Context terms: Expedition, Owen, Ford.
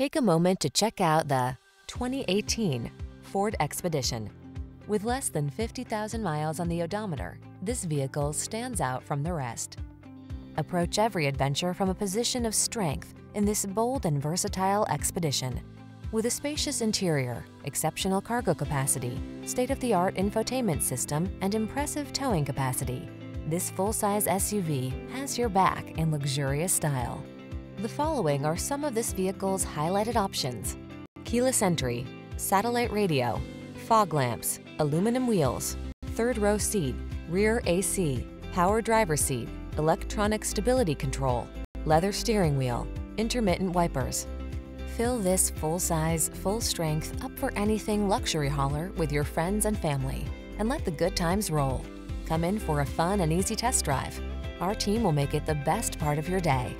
Take a moment to check out the 2018 Ford Expedition. With less than 50,000 miles on the odometer, this vehicle stands out from the rest. Approach every adventure from a position of strength in this bold and versatile Expedition. With a spacious interior, exceptional cargo capacity, state-of-the-art infotainment system, and impressive towing capacity, this full-size SUV has your back in luxurious style. The following are some of this vehicle's highlighted options: keyless entry, satellite radio, fog lamps, aluminum wheels, third row seat, rear AC, power driver's seat, electronic stability control, leather steering wheel, intermittent wipers. Fill this full-size, full-strength, up-for-anything luxury hauler with your friends and family, and let the good times roll. Come in for a fun and easy test drive. Our team will make it the best part of your day.